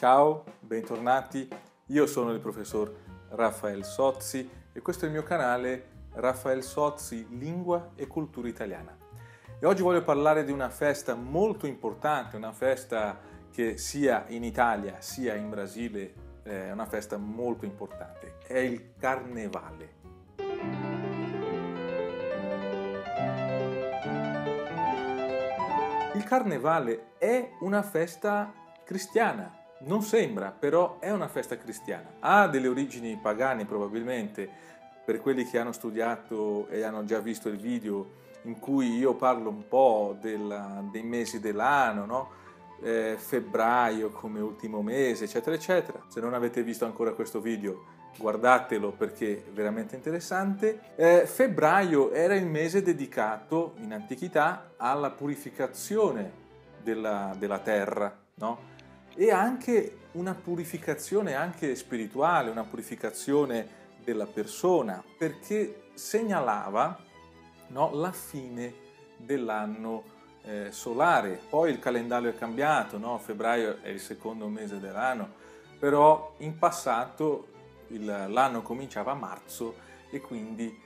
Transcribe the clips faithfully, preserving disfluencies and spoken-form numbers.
Ciao, bentornati, io sono il professor Rafael Sozzi e questo è il mio canale Rafael Sozzi Lingua e Cultura Italiana. E oggi voglio parlare di una festa molto importante, una festa che sia in Italia sia in Brasile è una festa molto importante, è il Carnevale. Il Carnevale è una festa cristiana, non sembra, però è una festa cristiana. Ha delle origini pagane probabilmente, per quelli che hanno studiato e hanno già visto il video in cui io parlo un po' della, dei mesi dell'anno, no? eh, febbraio come ultimo mese, eccetera, eccetera. Se non avete visto ancora questo video, guardatelo perché è veramente interessante. Eh, febbraio era il mese dedicato in antichità alla purificazione della, della terra, no? E anche una purificazione anche spirituale, una purificazione della persona, perché segnalava, no, la fine dell'anno eh, solare. Poi il calendario è cambiato, no? Febbraio è il secondo mese dell'anno, però in passato l'anno cominciava a marzo e quindi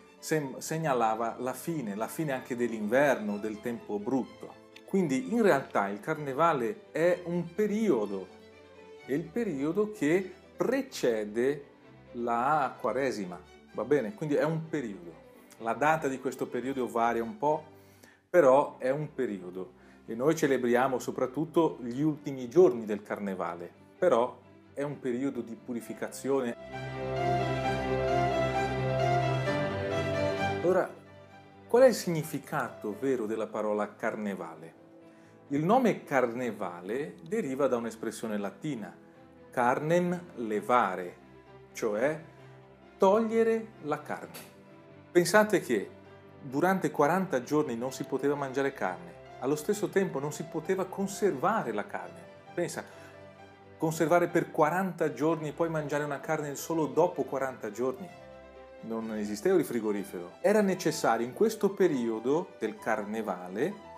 segnalava la fine, la fine anche dell'inverno, del tempo brutto. Quindi in realtà il Carnevale è un periodo, è il periodo che precede la Quaresima, va bene? Quindi è un periodo. La data di questo periodo varia un po', però è un periodo. E noi celebriamo soprattutto gli ultimi giorni del Carnevale, però è un periodo di purificazione. Allora, qual è il significato vero della parola carnevale? Il nome carnevale deriva da un'espressione latina, carnem levare, cioè togliere la carne. Pensate che durante quaranta giorni non si poteva mangiare carne, allo stesso tempo non si poteva conservare la carne. Pensa, conservare per quaranta giorni e poi mangiare una carne solo dopo quaranta giorni. Non esisteva il frigorifero. Era necessario in questo periodo del Carnevale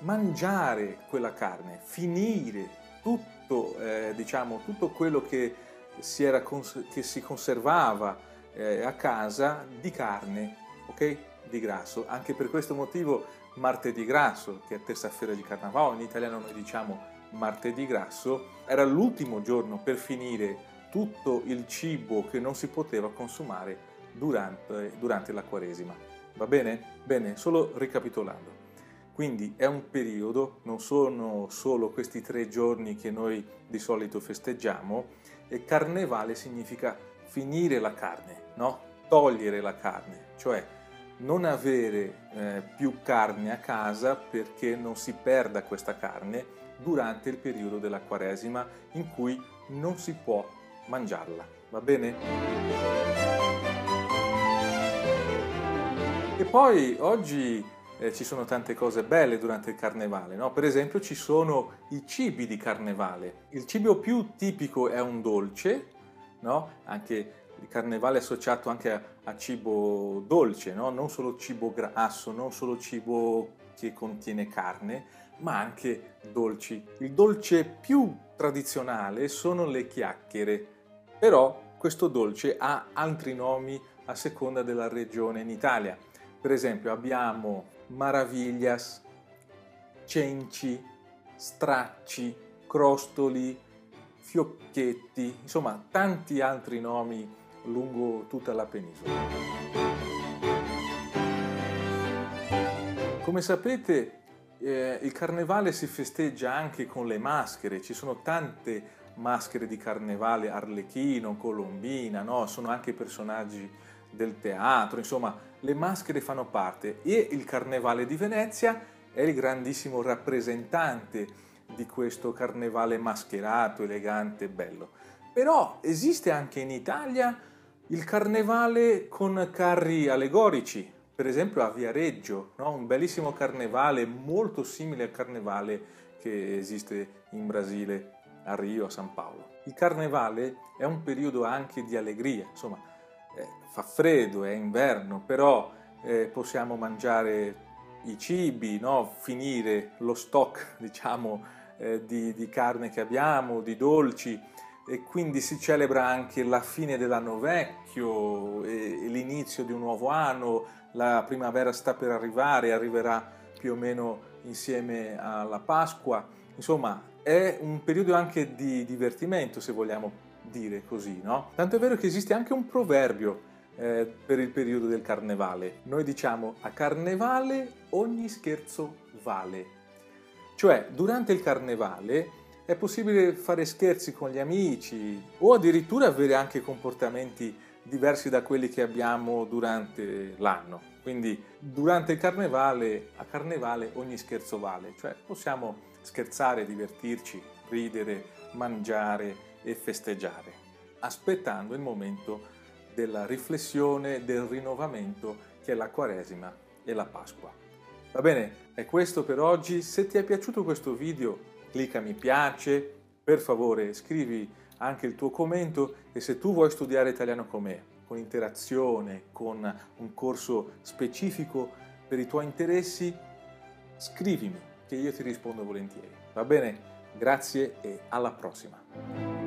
mangiare quella carne, finire tutto, eh, diciamo, tutto quello che si, era cons- che si conservava eh, a casa di carne, ok? Di grasso. Anche per questo motivo martedì grasso, che è terza-feira di Carnevale, in italiano noi diciamo martedì grasso, era l'ultimo giorno per finire tutto il cibo che non si poteva consumare durante, durante la Quaresima. Va bene? Bene, solo ricapitolando. Quindi è un periodo, non sono solo questi tre giorni che noi di solito festeggiamo, e Carnevale significa finire la carne, no? Togliere la carne, cioè non avere eh, più carne a casa perché non si perda questa carne durante il periodo della Quaresima in cui non si può mangiarla, va bene? E poi oggi eh, ci sono tante cose belle durante il Carnevale, no? Per esempio ci sono i cibi di Carnevale. Il cibo più tipico è un dolce, no? Anche il Carnevale è associato anche a, a cibo dolce, no? Non solo cibo grasso, non solo cibo che contiene carne, ma anche dolci. Il dolce più tradizionale sono le chiacchiere, però questo dolce ha altri nomi a seconda della regione in Italia. Per esempio abbiamo Maraviglias, Cenci, Stracci, Crostoli, Fiocchetti, insomma tanti altri nomi lungo tutta la penisola. Come sapete, Eh, il Carnevale si festeggia anche con le maschere, ci sono tante maschere di Carnevale, Arlecchino, Colombina, no? Sono anche personaggi del teatro, insomma le maschere fanno parte, e il Carnevale di Venezia è il grandissimo rappresentante di questo Carnevale mascherato, elegante e bello. Però esiste anche in Italia il Carnevale con carri allegorici. Per esempio a Viareggio, no? Un bellissimo carnevale molto simile al carnevale che esiste in Brasile, a Rio, a San Paolo. Il carnevale è un periodo anche di allegria, insomma eh, fa freddo, è inverno, però eh, possiamo mangiare i cibi, no? Finire lo stock, diciamo, eh, di, di carne che abbiamo, di dolci, e quindi si celebra anche la fine dell'anno vecchio e, e l'inizio di un nuovo anno. La primavera sta per arrivare, arriverà più o meno insieme alla Pasqua. Insomma, è un periodo anche di divertimento, se vogliamo dire così, no? Tanto è vero che esiste anche un proverbio eh, per il periodo del Carnevale. Noi diciamo: a Carnevale ogni scherzo vale. Cioè, durante il Carnevale è possibile fare scherzi con gli amici o addirittura avere anche comportamenti diversi da quelli che abbiamo durante l'anno. Quindi durante il Carnevale, a Carnevale ogni scherzo vale, cioè possiamo scherzare, divertirci, ridere, mangiare e festeggiare, aspettando il momento della riflessione, del rinnovamento che è la Quaresima e la Pasqua. Va bene, è questo per oggi. Se ti è piaciuto questo video, clicca mi piace, per favore scrivi anche il tuo commento, e se tu vuoi studiare italiano con me, con interazione, con un corso specifico per i tuoi interessi, scrivimi che io ti rispondo volentieri. Va bene? Grazie e alla prossima!